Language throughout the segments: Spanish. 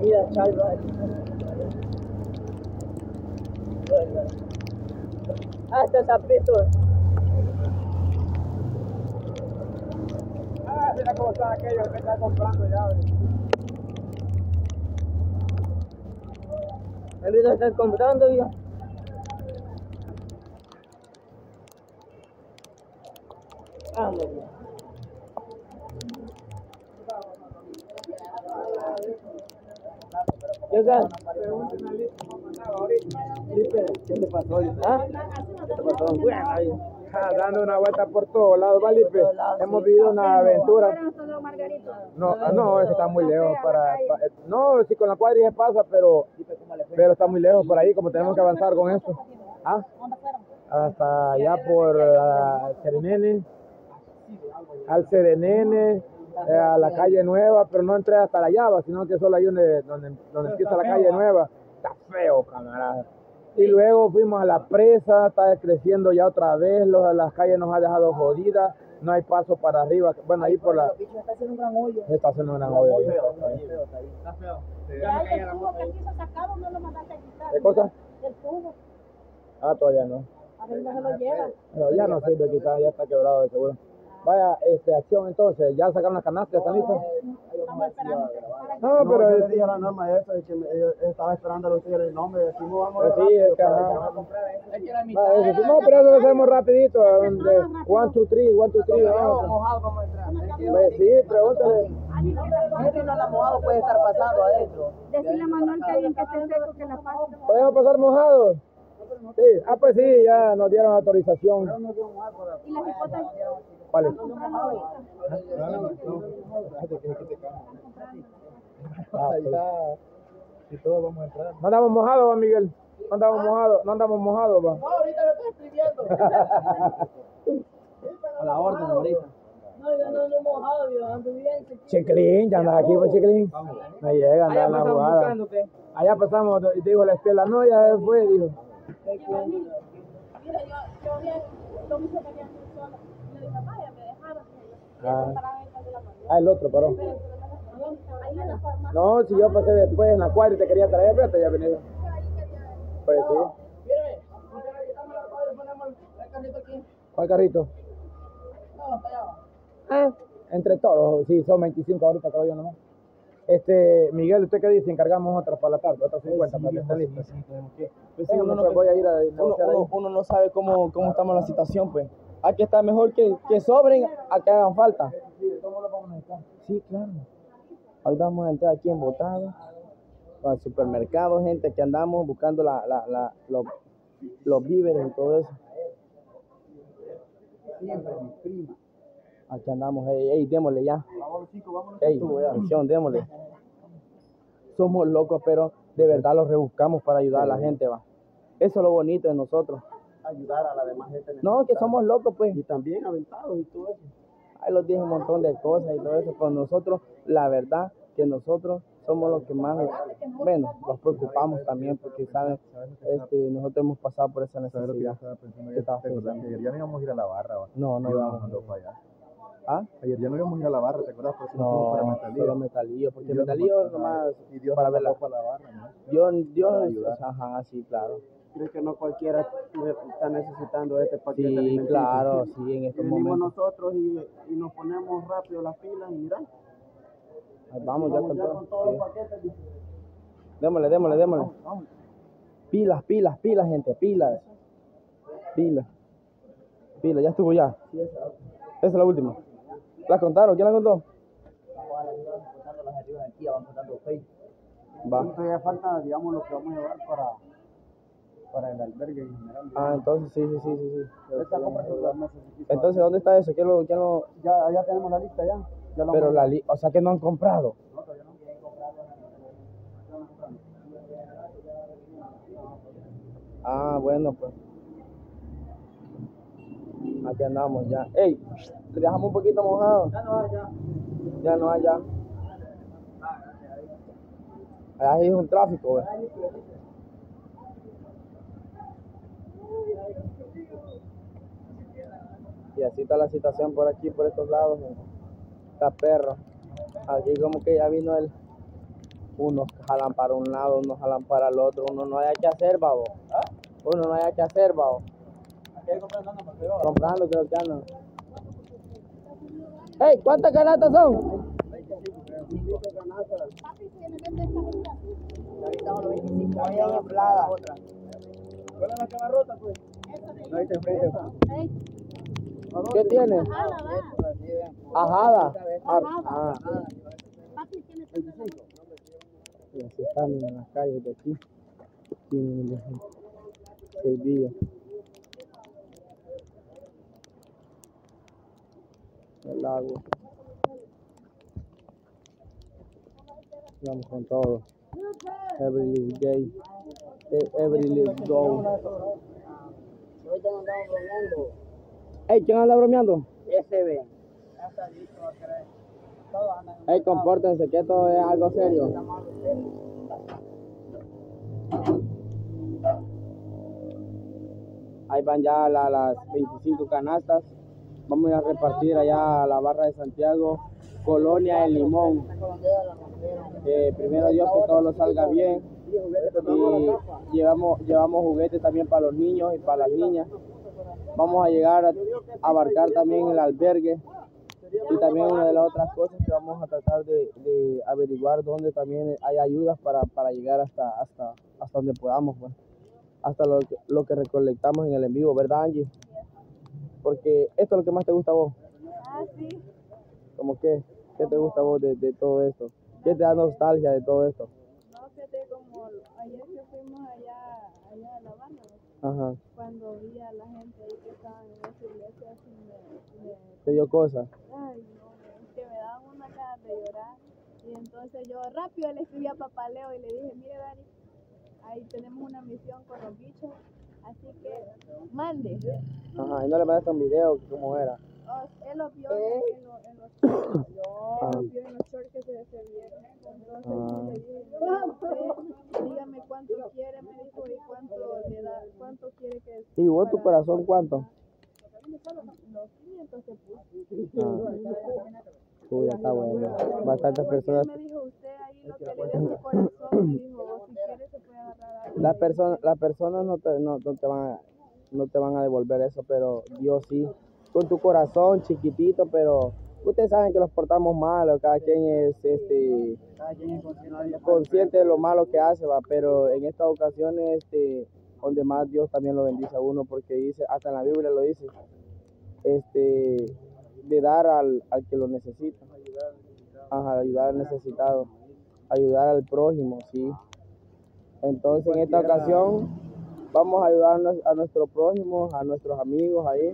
Mira, salva. Ah, está zapeto. Ah, mira cómo están aquellos que están comprando ya. Ahorita están comprando ya. Vamos ya. ¿Qué tal? ¿Qué te pasó? ¿Ah? ¿Qué te pasó? Dando una vuelta por todos lados, ¿va, Lipe? Hemos vivido una aventura. No, es que está muy lejos para no, si con la cuadrilla se pasa, pero está muy lejos por ahí, como tenemos que avanzar con esto. ¿Ah? Hasta allá por Serenene, al Serenene, a la calle nueva, pero no entré hasta la llava, sino que solo hay donde empieza la calle nueva. Está feo, camarada. Y luego fuimos a la presa, está creciendo ya otra vez, las calles nos han dejado jodidas, no hay paso para arriba. Bueno, ahí por la... Está haciendo un gran hoyo. Está haciendo un gran hoyo. Está feo. Ya el tubo que quiso sacar, no lo mandaste a quitar. ¿Qué cosa? El tubo. Ah, todavía no. A ver, no se lo llevan. Pero ya no sirve, quizás ya está quebrado de seguro. Vaya, acción entonces, ya sacaron las canastas, ¿están listas? No, pero yo decía la norma esa, es que estaba esperando a los tigres el nombre, decimos vamos a sí, es que a comprar, es que la mitad. No, pero eso lo hacemos rapidito, 1, 2, 3, 1, 2, 3, vamos a entrar. Sí, pregúntale. Gente no la mojado puede estar pasando adentro. Decirle a Manuel que alguien que esté seco que la pase. ¿Podemos pasar mojados? Sí, ah, pues sí, ya nos dieron autorización. ¿Y las hipotas? ¿Cuáles? Y todos vamos a entrar. No andamos mojados, va, Miguel. No andamos mojados, va. No, ahorita lo estoy escribiendo. A la orden, ahorita. No, yo no ando mojado, yo ando bien. Chiclín, ya andas aquí, pues, Chiclín. No llegan, allá pasamos buscándote. Allá pasamos, y dijo la Estela, no, ya fue, dijo. Mira, yo vi lo mismo que habían visto sola. Y mi papá ya me dejaron. Ah, el otro paró. No, si yo pasé después en la cuadra y te quería traer, pero te ya venía. Pues sí. Mírame, el carrito aquí. ¿Cuál carrito? No, hasta allá va. Entre todos, sí, son 25 ahorita, creo yo nomás. Miguel, ¿usted qué dice? Encargamos otras para la tarde, otras 50 para que estén listas. Uno no sabe cómo estamos en la situación, pues. Aquí está mejor que sobren a que hagan falta. Sí, claro. Hoy vamos a entrar aquí en Botado, al supermercado, gente que andamos buscando los víveres y todo eso. Aquí andamos, ey, démosle ya. Ey, acción, démosle. Somos locos, pero de verdad los rebuscamos para ayudar a la gente, va. Eso es lo bonito de nosotros. Ayudar a la demás gente. No, que somos locos, pues. Y también aventados y todo eso. Ahí los dije un montón de cosas y todo eso. Con nosotros, la verdad, que nosotros somos los que más, bueno, nos preocupamos también, porque, ¿saben? Nosotros hemos pasado por esa necesidad. Ya no íbamos a ir a la barra, va. No íbamos a los allá. ¿Ah? Ayer ya no íbamos a ir a la barra, ¿te acuerdas? Por eso no, para Metalillo. Pero Metalillo, porque Metalillo nomás y Dios para ver la barra, ¿no? Dios, ajá, sí, claro. Creo que no cualquiera está necesitando de este paquete alimenticio. Sí, claro, sí, en estos momentos. Venimos nosotros y nos ponemos rápido las pilas y mirá. Vamos ya con todos los paquetes. Sí. Démosle. Vamos. Pilas, gente, pilas, ya estuvo ya. Sí, esa es la última. ¿La contaron? ¿Quién la contó? Vamos contando las arriba de aquí, vamos contando 6. Entonces ya falta, digamos, lo que vamos a llevar para el albergue en general. Ah, entonces sí. Entonces, ¿dónde está eso? ¿Quién lo...? Ya tenemos la lista, ya. Pero la lista, o sea que no han comprado. No, todavía no. Ah, bueno, pues. Aquí andamos ya. ¡Ey! Te dejamos un poquito mojado. Ya no hay. Allá hay un tráfico, güey. Y así está la situación por aquí, por estos lados. Está perro. Aquí como que ya vino el... Unos jalan para un lado, unos jalan para el otro. Uno no haya que hacer, babo. ¿Ah? Uno no haya que hacer, babo. Aquí hay comprando, ¿no? Comprando, creo que andan. Hey, ¿cuántas canastas son? 25 canastas. Papi, si me vende esta comida. Ahorita son los 25. Ahí hay inflada. ¿Cuál es la que va rota, pues? No, ahí te enfrente. ¿Qué tiene? Ajada. Ajada. Papi, ¿tiene 25? Y así están en las calles de aquí. Tienen los servidos. El agua. Vamos con todo. Every little day. Every little go. Hoy te andamos bromeando. Ey, ¿quién anda bromeando? Ese ve. Ya está listo, va a querer. Ey, compórtense, que esto es algo serio. Ahí van ya las 25 canastas. Vamos a ir a repartir allá a la barra de Santiago, Colonia El Limón. Primero Dios que todo lo salga bien. Y llevamos juguetes también para los niños y para las niñas. Vamos a llegar a abarcar también el albergue. Y también una de las otras cosas que vamos a tratar de averiguar dónde también hay ayudas para llegar hasta donde podamos, pues. Hasta lo que recolectamos en el en vivo, ¿verdad, Angie? Porque esto es lo que más te gusta a vos. Ah, sí. ¿Cómo qué? ¿Qué te gusta a vos de todo esto? ¿Qué te da nostalgia de todo esto? No, que te como ayer que fuimos allá a La Habana. Ajá. Cuando vi a la gente ahí que estaban en esa iglesia, así me... ¿Te dio cosas? Ay, no, es que me daban una cara de llorar. Y entonces yo rápido le escribí a Papá Leo y le dije, mire, Dari, ahí tenemos una misión con los bichos, así que mande. Ajá, y no le mandaste un video, ¿cómo era? Él lo vio en los shorts que se descendieron. Entonces yo le dije, usted, dígame cuánto quiere, me dijo, y cuánto le da, cuánto quiere que... ¿Y vos tu corazón cuánto? Los 500 se puso. Uy, está bueno. Bastantes personas. Me dijo, usted ahí lo que le dé su corazón, me dijo, si quiere se puede agarrar algo. Las personas no te van a devolver eso, pero Dios sí. Con tu corazón chiquitito, pero ustedes saben que los portamos malo, cada quien es consciente de lo malo que hace, va, pero en estas ocasiones donde más Dios también lo bendice a uno, porque dice, hasta en la Biblia lo dice, de dar al que lo necesita, ayudar al necesitado, ayudar al prójimo, sí. Entonces en esta ocasión vamos a ayudarnos a nuestro prójimo, a nuestros amigos ahí.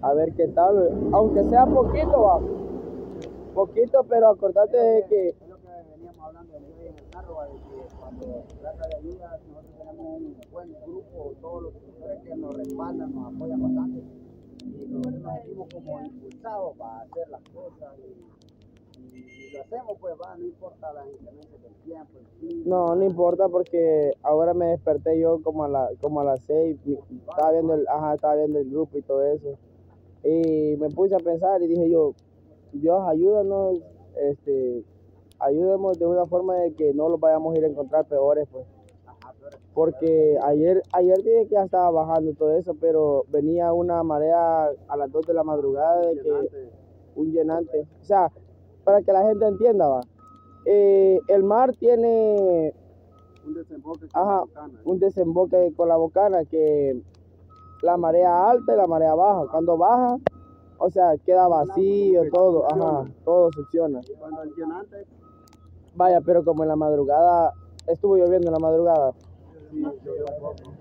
A ver qué tal, aunque sea poquito, va. Poquito, pero acordate de que... Es lo que veníamos hablando de hoy en el carro, de que cuando se trata de ayuda, nosotros tenemos un buen grupo, todos los profesores que nos respaldan, nos apoyan bastante. Y nosotros nos sentimos como impulsados para hacer las cosas. Y lo hacemos, pues, va, no importa las inclemencias del tiempo. No importa, porque ahora me desperté yo como a las 6, estaba viendo el grupo y todo eso. Y me puse a pensar y dije yo, Dios ayúdanos, ayúdanos de una forma de que no los vayamos a ir a encontrar peores, pues. Porque ayer dije que ya estaba bajando todo eso, pero venía una marea a las 2 de la madrugada de que un llenante. O sea, para que la gente entienda, va. El mar tiene un desemboque con la bocana, que la marea alta y la marea baja. Cuando baja, o sea, queda vacío, todo, todo succiona. Vaya, pero como en la madrugada, estuvo lloviendo en la madrugada. Sí, llovió un poco.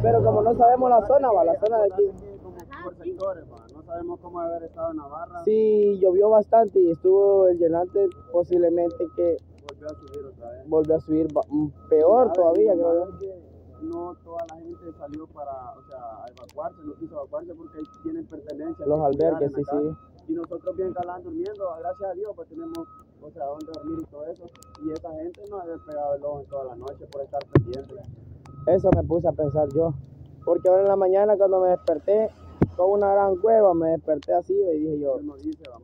Pero como no sabemos la zona, va, la zona de aquí. Por sectores, no sabemos cómo haber estado en Navarra. Sí, llovió bastante y estuvo el llenante, posiblemente que volvió a subir otra vez. Volvió a subir peor todavía, creo yo. No toda la gente salió para, o sea, evacuarse, no quiso evacuarse porque tienen pertenencia. Los albergues, sí, sí. Y nosotros bien galán durmiendo, gracias a Dios, pues tenemos, o sea, dónde dormir y todo eso. Y esa gente no ha despegado el ojo en toda la noche por estar pendiente. Eso me puse a pensar yo, porque ahora en la mañana cuando me desperté con una gran cueva, me desperté así y dije yo,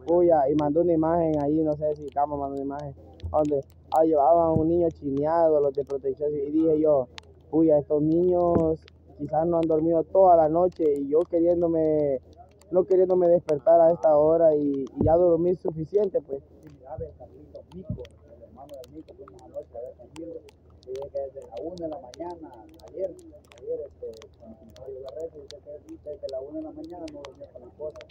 puya, y mandó una imagen ahí, no sé si Cama mandó una imagen, donde llevaban a un niño chineado, los de protección, y dije yo, puya, estos niños quizás no han dormido toda la noche y yo queriéndome, no queriéndome despertar a esta hora y ya dormí suficiente, pues. Que desde la 1 de la mañana, ayer, cuando yo la red, dice que desde la 1 de la mañana no dormía con las cosas.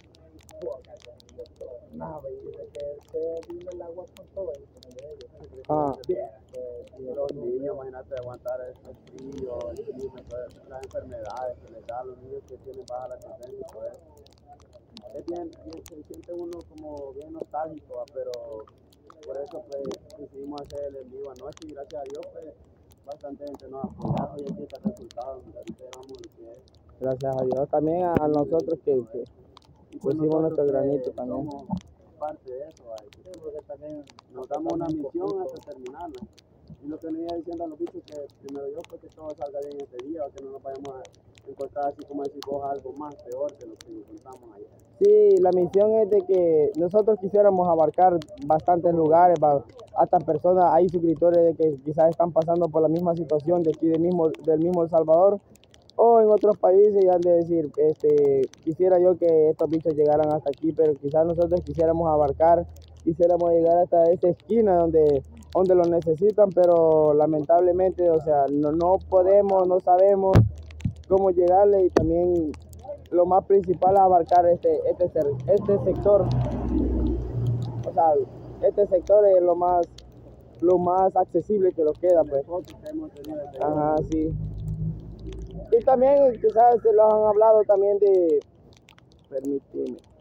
Nada, y dice que vino el agua con todo. Los niños, imagínate, aguantar el frío, las enfermedades que les da a los niños que tienen baja la tendencia, pues. Es bien, se siente uno como bien nostálgico, pero por eso, pues, decidimos hacer el en vivo anoche y gracias a Dios, pues, bastante gente nos ha apoyado y aquí está el resultado. Gracias a Dios también a nosotros que pusimos nuestro granito también. Somos parte de eso, ¿vale? Porque también nos damos una misión hasta terminarla. Y lo que le iba diciendo a los bichos que primero Dios fue que todo salga bien este día, o que no nos vayamos a encontrar así como decir algo más peor que lo que encontramos ayer. Sí, la misión es de que nosotros quisiéramos abarcar bastantes lugares, hasta personas, hay suscriptores de que quizás están pasando por la misma situación de aquí del mismo El Salvador, o en otros países, y han de decir, quisiera yo que estos bichos llegaran hasta aquí, pero quizás nosotros quisiéramos abarcar, quisiéramos llegar hasta esta esquina donde lo necesitan, pero lamentablemente, o sea, no podemos, no sabemos cómo llegarle, y también lo más principal es abarcar este sector. O sea, este sector es lo más accesible que nos queda, pues. Ajá, sí. Y también quizás se los han hablado también de... Permíteme.